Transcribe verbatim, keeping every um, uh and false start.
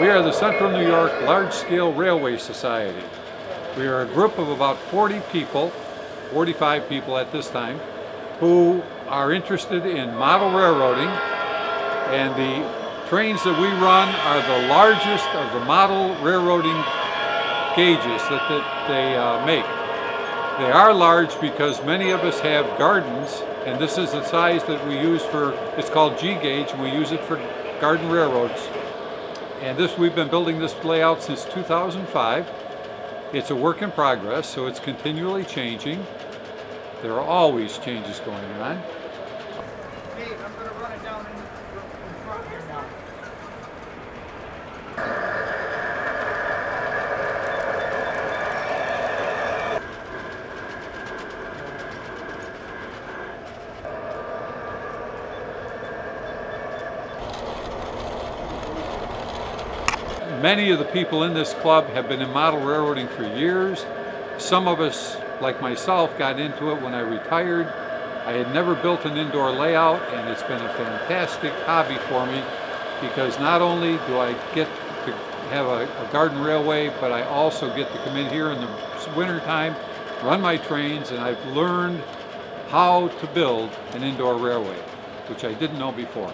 We are the Central New York Large-Scale Railway Society. We are a group of about forty people, forty-five people at this time, who are interested in model railroading, and the trains that we run are the largest of the model railroading gauges that, that they uh, make. They are large because many of us have gardens, and this is the size that we use for, it's called G-Gauge, and we use it for garden railroads. And this, we've been building this layout since two thousand five. It's a work in progress, so it's continually changing. There are always changes going on. Dave, I'm going to run it down in front here now. Many of the people in this club have been in model railroading for years. Some of us, like myself, got into it when I retired. I had never built an indoor layout, and it's been a fantastic hobby for me because not only do I get to have a, a garden railway, but I also get to come in here in the wintertime, run my trains, and I've learned how to build an indoor railway, which I didn't know before.